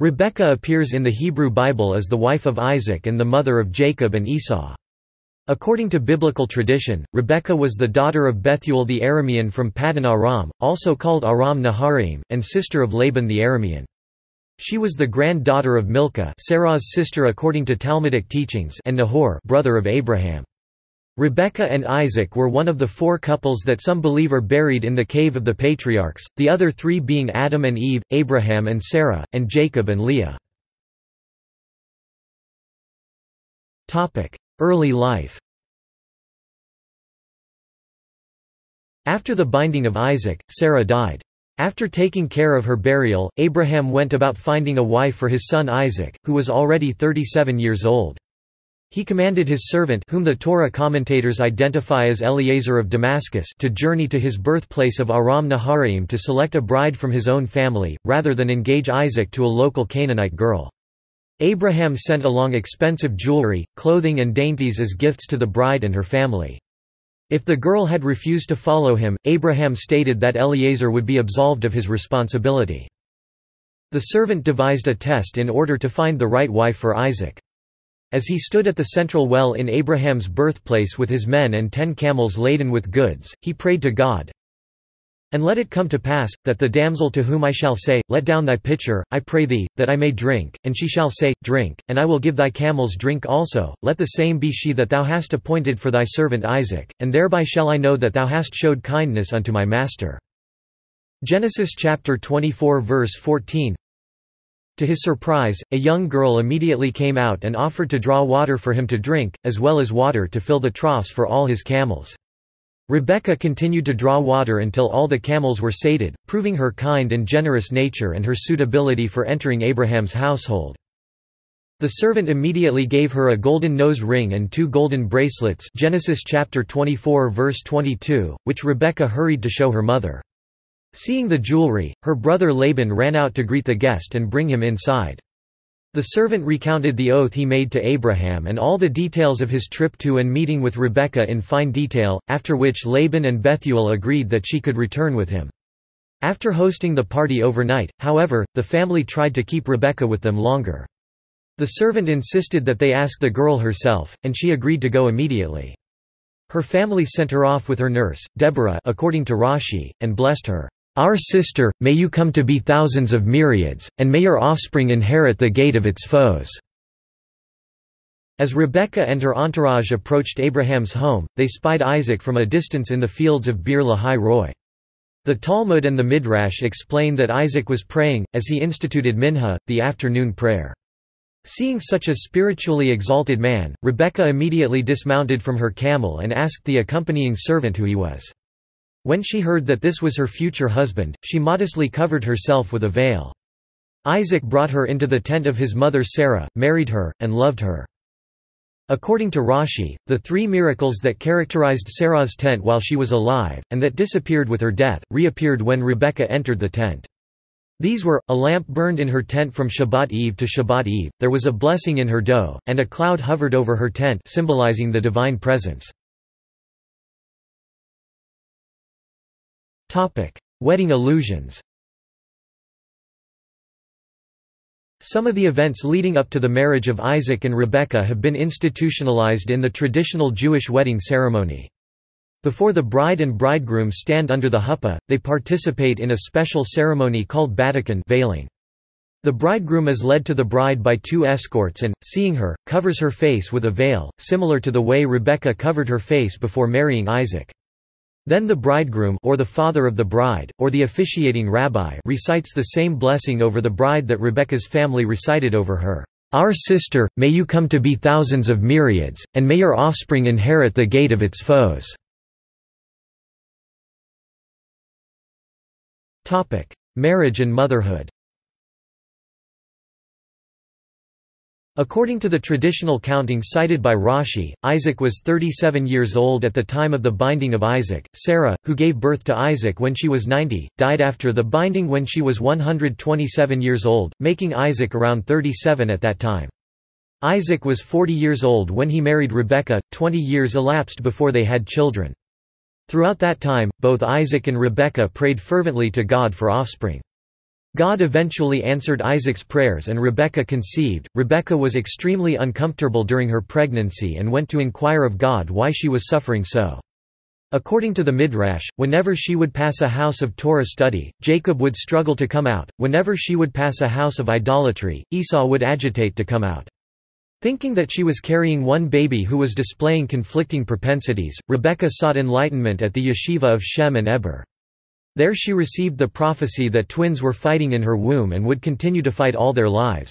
Rebekah appears in the Hebrew Bible as the wife of Isaac and the mother of Jacob and Esau. According to biblical tradition, Rebekah was the daughter of Bethuel the Aramean from Paddan Aram, also called Aram Naharaim, and sister of Laban the Aramean. She was the granddaughter of Milcah, Sarah's sister according to Talmudic teachings, and Nahor, brother of Abraham. Rebekah and Isaac were one of the four couples that some believe are buried in the Cave of the Patriarchs, the other three being Adam and Eve, Abraham and Sarah, and Jacob and Leah. Early life. After the binding of Isaac, Sarah died. After taking care of her burial, Abraham went about finding a wife for his son Isaac, who was already 37 years old. He commanded his servant, whom the Torah commentators identify as Eliezer of Damascus, to journey to his birthplace of Aram Naharaim to select a bride from his own family, rather than engage Isaac to a local Canaanite girl. Abraham sent along expensive jewelry, clothing and dainties as gifts to the bride and her family. If the girl had refused to follow him, Abraham stated that Eliezer would be absolved of his responsibility. The servant devised a test in order to find the right wife for Isaac. As he stood at the central well in Abraham's birthplace with his men and 10 camels laden with goods, he prayed to God, "And let it come to pass, that the damsel to whom I shall say, Let down thy pitcher, I pray thee, that I may drink, and she shall say, Drink, and I will give thy camels drink also, let the same be she that thou hast appointed for thy servant Isaac, and thereby shall I know that thou hast showed kindness unto my master." Genesis chapter 24 verse 14. To his surprise, a young girl immediately came out and offered to draw water for him to drink, as well as water to fill the troughs for all his camels. Rebekah continued to draw water until all the camels were sated, proving her kind and generous nature and her suitability for entering Abraham's household. The servant immediately gave her a golden nose ring and 2 golden bracelets, Genesis chapter 24 verse 22, which Rebekah hurried to show her mother. Seeing the jewelry, her brother Laban ran out to greet the guest and bring him inside. The servant recounted the oath he made to Abraham and all the details of his trip to and meeting with Rebekah in fine detail, after which Laban and Bethuel agreed that she could return with him. After hosting the party overnight, however, the family tried to keep Rebekah with them longer. The servant insisted that they ask the girl herself, and she agreed to go immediately. Her family sent her off with her nurse, Deborah, according to Rashi, and blessed her. "Our sister, may you come to be thousands of myriads, and may your offspring inherit the gate of its foes." As Rebekah and her entourage approached Abraham's home, they spied Isaac from a distance in the fields of Bir Lahai Roy. The Talmud and the Midrash explain that Isaac was praying, as he instituted mincha, the afternoon prayer. Seeing such a spiritually exalted man, Rebekah immediately dismounted from her camel and asked the accompanying servant who he was. When she heard that this was her future husband, she modestly covered herself with a veil. Isaac brought her into the tent of his mother Sarah, married her, and loved her. According to Rashi, the 3 miracles that characterized Sarah's tent while she was alive, and that disappeared with her death, reappeared when Rebekah entered the tent. These were, a lamp burned in her tent from Shabbat Eve to Shabbat Eve, there was a blessing in her dough, and a cloud hovered over her tent symbolizing the divine presence. Wedding allusions. Some of the events leading up to the marriage of Isaac and Rebekah have been institutionalized in the traditional Jewish wedding ceremony. Before the bride and bridegroom stand under the huppah, they participate in a special ceremony called batikan veiling. The bridegroom is led to the bride by 2 escorts and, seeing her, covers her face with a veil, similar to the way Rebekah covered her face before marrying Isaac. Then the bridegroom or the father of the bride, or the officiating rabbi recites the same blessing over the bride that Rebekah's family recited over her. "Our sister, may you come to be thousands of myriads, and may your offspring inherit the gate of its foes." Marriage and motherhood. According to the traditional counting cited by Rashi, Isaac was 37 years old at the time of the binding of Isaac. Sarah, who gave birth to Isaac when she was 90, died after the binding when she was 127 years old, making Isaac around 37 at that time. Isaac was 40 years old when he married Rebekah. 20 years elapsed before they had children. Throughout that time, both Isaac and Rebekah prayed fervently to God for offspring. God eventually answered Isaac's prayers and Rebekah conceived. Rebekah was extremely uncomfortable during her pregnancy and went to inquire of God why she was suffering so. According to the Midrash, whenever she would pass a house of Torah study, Jacob would struggle to come out, whenever she would pass a house of idolatry, Esau would agitate to come out. Thinking that she was carrying one baby who was displaying conflicting propensities, Rebekah sought enlightenment at the yeshiva of Shem and Eber. There she received the prophecy that twins were fighting in her womb and would continue to fight all their lives.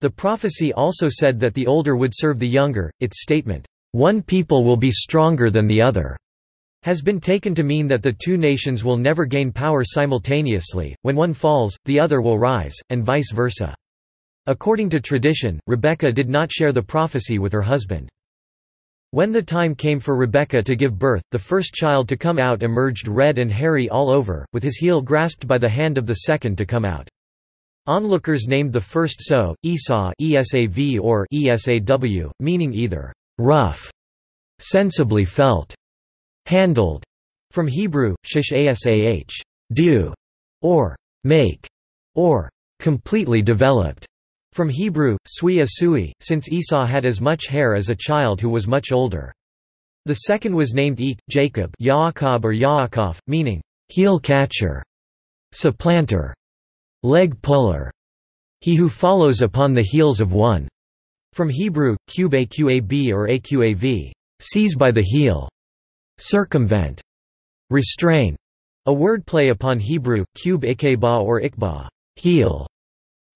The prophecy also said that the older would serve the younger. Its statement, "One people will be stronger than the other," has been taken to mean that the two nations will never gain power simultaneously. When one falls, the other will rise, and vice versa. According to tradition, Rebekah did not share the prophecy with her husband. When the time came for Rebekah to give birth, the first child to come out emerged red and hairy all over, with his heel grasped by the hand of the second to come out. Onlookers named the first so, Esau (Esav or Esaw), meaning either rough, sensibly felt, handled, from Hebrew, shishasah, do, or make, or completely developed, from Hebrew, sui asui, since Esau had as much hair as a child who was much older. The second was named Ik, Jacob Yaakov or Yaakov, meaning, heel-catcher, supplanter, leg-puller, he who follows upon the heels of one, from Hebrew, qbaqab or aqav, seize by the heel, circumvent, restrain, a wordplay upon Hebrew, qb-ikeba or ikba, heel.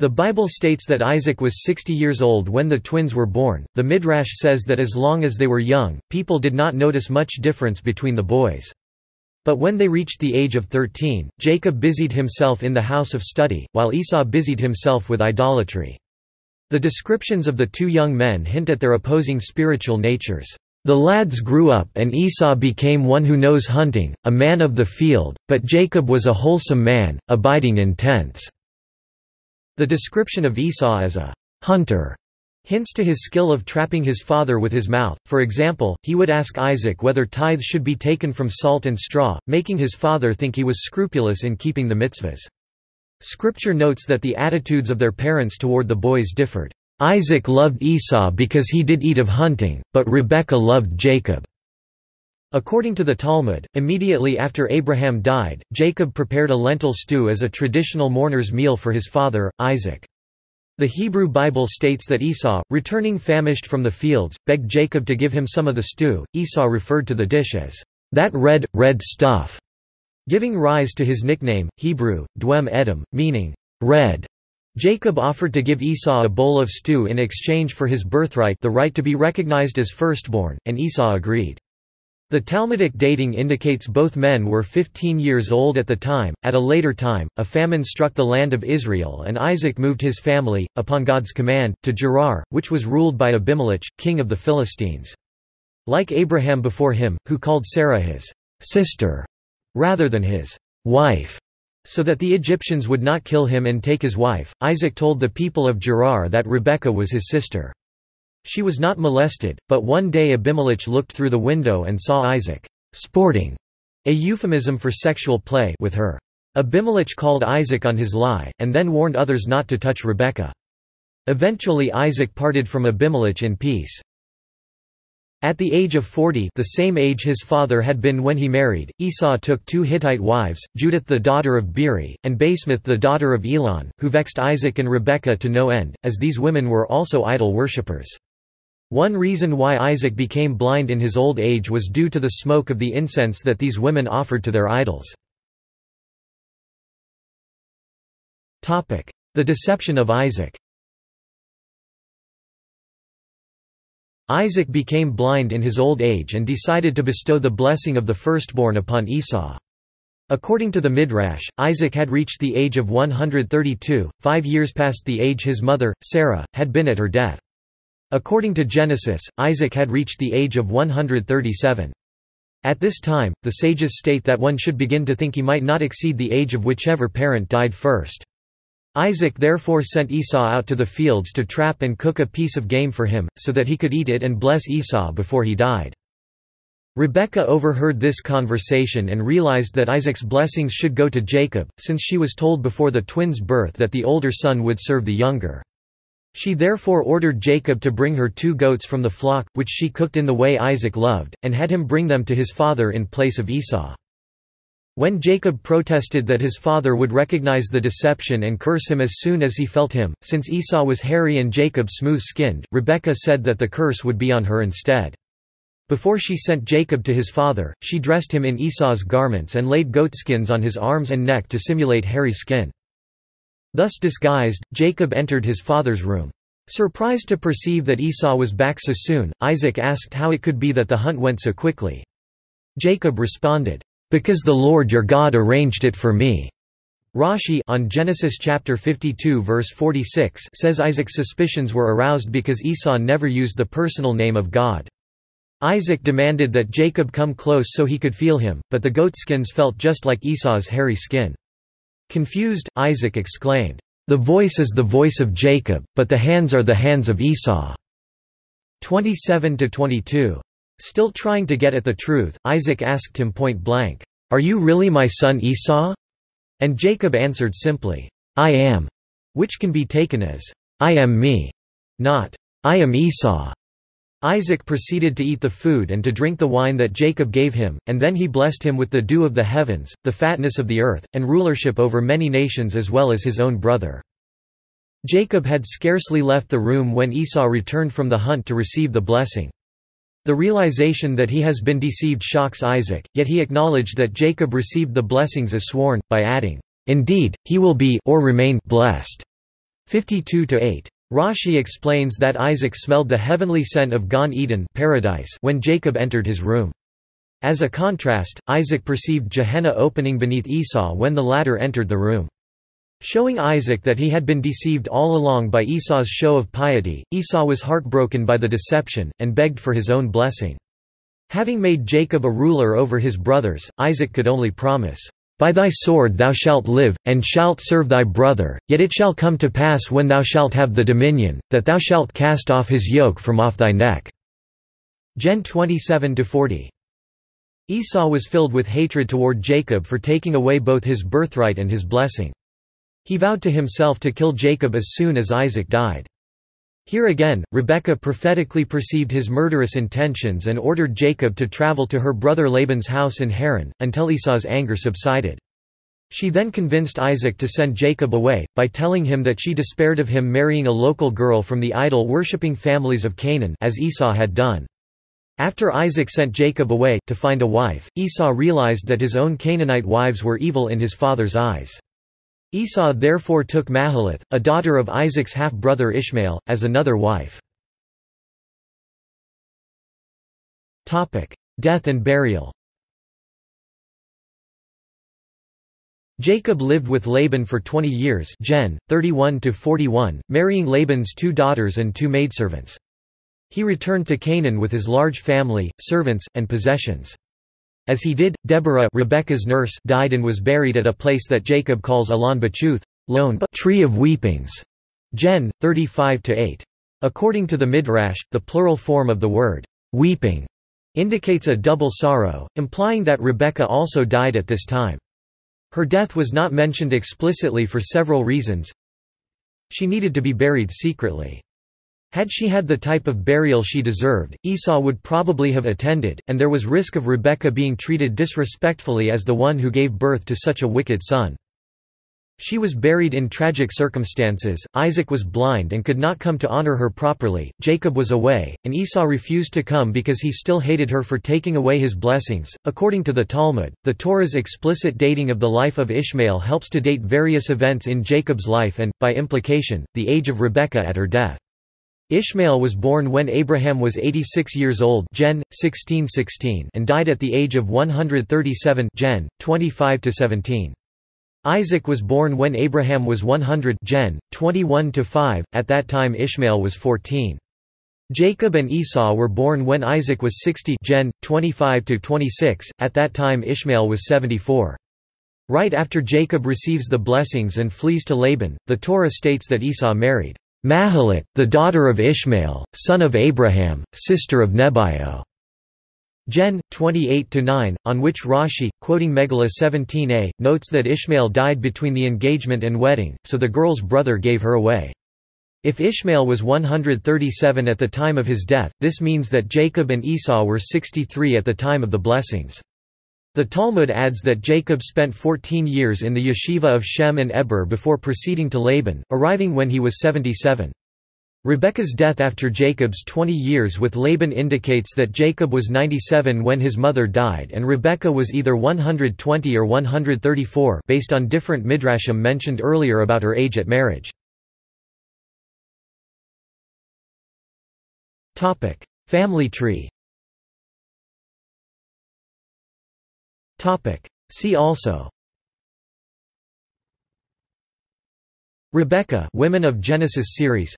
The Bible states that Isaac was 60 years old when the twins were born. The Midrash says that as long as they were young, people did not notice much difference between the boys. But when they reached the age of 13, Jacob busied himself in the house of study, while Esau busied himself with idolatry. The descriptions of the two young men hint at their opposing spiritual natures. The lads grew up and Esau became one who knows hunting, a man of the field, but Jacob was a wholesome man, abiding in tents. The description of Esau as a hunter hints to his skill of trapping his father with his mouth. For example, he would ask Isaac whether tithes should be taken from salt and straw, making his father think he was scrupulous in keeping the mitzvahs. Scripture notes that the attitudes of their parents toward the boys differed. Isaac loved Esau because he did eat of hunting, but Rebekah loved Jacob. According to the Talmud, immediately after Abraham died, Jacob prepared a lentil stew as a traditional mourner's meal for his father, Isaac. The Hebrew Bible states that Esau, returning famished from the fields, begged Jacob to give him some of the stew. Esau referred to the dish as, "that red, red stuff," giving rise to his nickname, Hebrew, Dwem Edom, meaning, "red." Jacob offered to give Esau a bowl of stew in exchange for his birthright, the right to be recognized as firstborn, and Esau agreed. The Talmudic dating indicates both men were 15 years old at the time. At a later time, a famine struck the land of Israel and Isaac moved his family, upon God's command, to Gerar, which was ruled by Abimelech, king of the Philistines. Like Abraham before him, who called Sarah his sister rather than his wife, so that the Egyptians would not kill him and take his wife, Isaac told the people of Gerar that Rebekah was his sister. She was not molested, but one day Abimelech looked through the window and saw Isaac sporting a euphemism for sexual play with her. Abimelech called Isaac on his lie, and then warned others not to touch Rebekah. Eventually Isaac parted from Abimelech in peace. At the age of 40, the same age his father had been when he married, Esau took two Hittite wives, Judith the daughter of Beeri, and Basemath the daughter of Elon, who vexed Isaac and Rebekah to no end, as these women were also idol worshippers. One reason why Isaac became blind in his old age was due to the smoke of the incense that these women offered to their idols. The deception of Isaac. Isaac became blind in his old age and decided to bestow the blessing of the firstborn upon Esau. According to the Midrash, Isaac had reached the age of 132, 5 years past the age his mother, Sarah, had been at her death. According to Genesis, Isaac had reached the age of 137. At this time, the sages state that one should begin to think he might not exceed the age of whichever parent died first. Isaac therefore sent Esau out to the fields to trap and cook a piece of game for him, so that he could eat it and bless Esau before he died. Rebekah overheard this conversation and realized that Isaac's blessings should go to Jacob, since she was told before the twins' birth that the older son would serve the younger. She therefore ordered Jacob to bring her 2 goats from the flock, which she cooked in the way Isaac loved, and had him bring them to his father in place of Esau. When Jacob protested that his father would recognize the deception and curse him as soon as he felt him, since Esau was hairy and Jacob smooth-skinned, Rebekah said that the curse would be on her instead. Before she sent Jacob to his father, she dressed him in Esau's garments and laid goatskins on his arms and neck to simulate hairy skin. Thus disguised, Jacob entered his father's room. Surprised to perceive that Esau was back so soon, Isaac asked how it could be that the hunt went so quickly. Jacob responded, "Because the Lord your God arranged it for me." Rashi on Genesis chapter 52 verse 46 says Isaac's suspicions were aroused because Esau never used the personal name of God. Isaac demanded that Jacob come close so he could feel him, but the goatskins felt just like Esau's hairy skin. Confused, Isaac exclaimed, "The voice is the voice of Jacob, but the hands are the hands of Esau." 27-22. Still trying to get at the truth, Isaac asked him point blank, "Are you really my son Esau?" And Jacob answered simply, "I am," which can be taken as, "I am me," not, "I am Esau." Isaac proceeded to eat the food and to drink the wine that Jacob gave him, and then he blessed him with the dew of the heavens, the fatness of the earth, and rulership over many nations as well as his own brother. Jacob had scarcely left the room when Esau returned from the hunt to receive the blessing. The realization that he has been deceived shocks Isaac, yet he acknowledged that Jacob received the blessings as sworn, by adding, "Indeed, he will be or remain blessed." 52-8. Rashi explains that Isaac smelled the heavenly scent of Gan Eden paradise when Jacob entered his room. As a contrast, Isaac perceived Gehenna opening beneath Esau when the latter entered the room. Showing Isaac that he had been deceived all along by Esau's show of piety, Esau was heartbroken by the deception, and begged for his own blessing. Having made Jacob a ruler over his brothers, Isaac could only promise, "By thy sword thou shalt live, and shalt serve thy brother, yet it shall come to pass when thou shalt have the dominion, that thou shalt cast off his yoke from off thy neck." Gen 27-40. Esau was filled with hatred toward Jacob for taking away both his birthright and his blessing. He vowed to himself to kill Jacob as soon as Isaac died. Here again, Rebekah prophetically perceived his murderous intentions and ordered Jacob to travel to her brother Laban's house in Haran, until Esau's anger subsided. She then convinced Isaac to send Jacob away, by telling him that she despaired of him marrying a local girl from the idol-worshipping families of Canaan, as Esau had done. After Isaac sent Jacob away, to find a wife, Esau realized that his own Canaanite wives were evil in his father's eyes. Esau therefore took Mahalath, a daughter of Isaac's half-brother Ishmael, as another wife. Death and burial. Jacob lived with Laban for 20 years Gen. 31-41, marrying Laban's 2 daughters and 2 maidservants. He returned to Canaan with his large family, servants, and possessions. As he did, Deborah, Rebekah's nurse, died and was buried at a place that Jacob calls Alon Bachuth, Lone Tree of Weepings. Gen. 35-8. According to the Midrash, the plural form of the word, weeping, indicates a double sorrow, implying that Rebekah also died at this time. Her death was not mentioned explicitly for several reasons. She needed to be buried secretly. Had she had the type of burial she deserved, Esau would probably have attended, and there was risk of Rebekah being treated disrespectfully as the one who gave birth to such a wicked son. She was buried in tragic circumstances. Isaac was blind and could not come to honor her properly, Jacob was away, and Esau refused to come because he still hated her for taking away his blessings. According to the Talmud, the Torah's explicit dating of the life of Ishmael helps to date various events in Jacob's life and, by implication, the age of Rebekah at her death. Ishmael was born when Abraham was 86 years old Gen. 16:16 and died at the age of 137 Gen. 25-17. Isaac was born when Abraham was 100 Gen. 21-5, at that time Ishmael was 14. Jacob and Esau were born when Isaac was 60 Gen. 25-26, at that time Ishmael was 74. Right after Jacob receives the blessings and flees to Laban, the Torah states that Esau married Mahalath, the daughter of Ishmael, son of Abraham, sister of Nebaio. Gen. 28-9, on which Rashi, quoting Megillah 17a, notes that Ishmael died between the engagement and wedding, so the girl's brother gave her away. If Ishmael was 137 at the time of his death, this means that Jacob and Esau were 63 at the time of the blessings. The Talmud adds that Jacob spent 14 years in the yeshiva of Shem and Eber before proceeding to Laban, arriving when he was 77. Rebekah's death after Jacob's 20 years with Laban indicates that Jacob was 97 when his mother died and Rebekah was either 120 or 134 based on different midrashim mentioned earlier about her age at marriage. Topic: Family tree. Topic: See also. Rebekah, Women of Genesis series.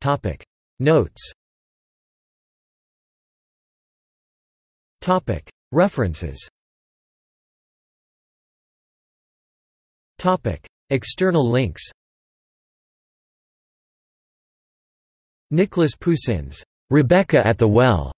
Topic: Notes. Topic: References. Topic: External links. Nicholas Poussin's Rebekah at the Well,